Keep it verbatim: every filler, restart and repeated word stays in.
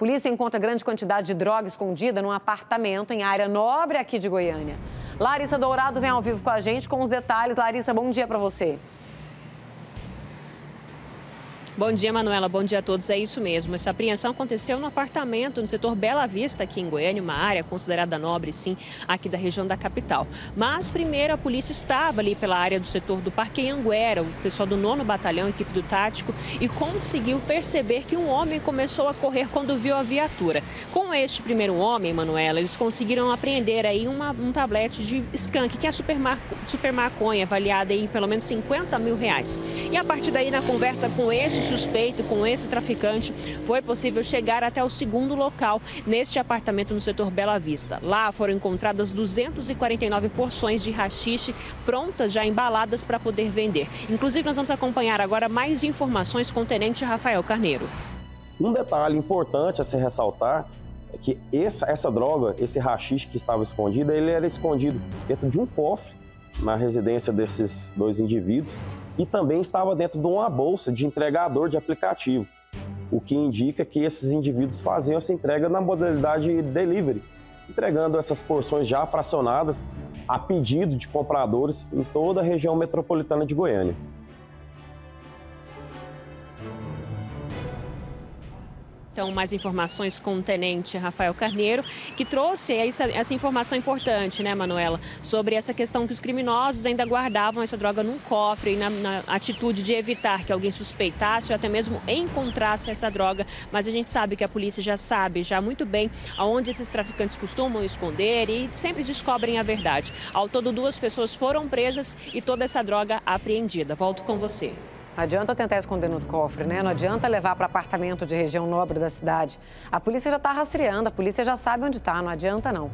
Polícia encontra grande quantidade de droga escondida num apartamento em área nobre aqui de Goiânia. Larissa Dourado vem ao vivo com a gente com os detalhes. Larissa, bom dia para você. Bom dia, Manuela. Bom dia a todos. É isso mesmo. Essa apreensão aconteceu no apartamento no setor Bela Vista, aqui em Goiânia, uma área considerada nobre, sim, aqui da região da capital. Mas, primeiro, a polícia estava ali pela área do setor do Parque Anhanguera, o pessoal do nono Batalhão, equipe do Tático, e conseguiu perceber que um homem começou a correr quando viu a viatura. Com este primeiro homem, Manuela, eles conseguiram apreender aí uma, um tablete de skunk, que é super, mar, super maconha, avaliada em pelo menos cinquenta mil reais. E a partir daí, na conversa com esse suspeito, com esse traficante, foi possível chegar até o segundo local, neste apartamento no setor Bela Vista. Lá foram encontradas duzentas e quarenta e nove porções de haxixe prontas, já embaladas para poder vender. Inclusive, nós vamos acompanhar agora mais informações com o tenente Rafael Carneiro. Um detalhe importante a se ressaltar é que essa, essa droga, esse haxixe que estava escondido, ele era escondido dentro de um cofre na residência desses dois indivíduos, e também estava dentro de uma bolsa de entregador de aplicativo, o que indica que esses indivíduos faziam essa entrega na modalidade delivery, entregando essas porções já fracionadas a pedido de compradores em toda a região metropolitana de Goiânia. Então, mais informações com o tenente Rafael Carneiro, que trouxe essa, essa informação importante, né, Manuela, sobre essa questão que os criminosos ainda guardavam essa droga num cofre, na, na atitude de evitar que alguém suspeitasse ou até mesmo encontrasse essa droga. Mas a gente sabe que a polícia já sabe, já muito bem, aonde esses traficantes costumam esconder e sempre descobrem a verdade. Ao todo, duas pessoas foram presas e toda essa droga apreendida. Volto com você. Não adianta tentar esconder no cofre, né? Não adianta levar para apartamento de região nobre da cidade. A polícia já está rastreando, a polícia já sabe onde está, não adianta não.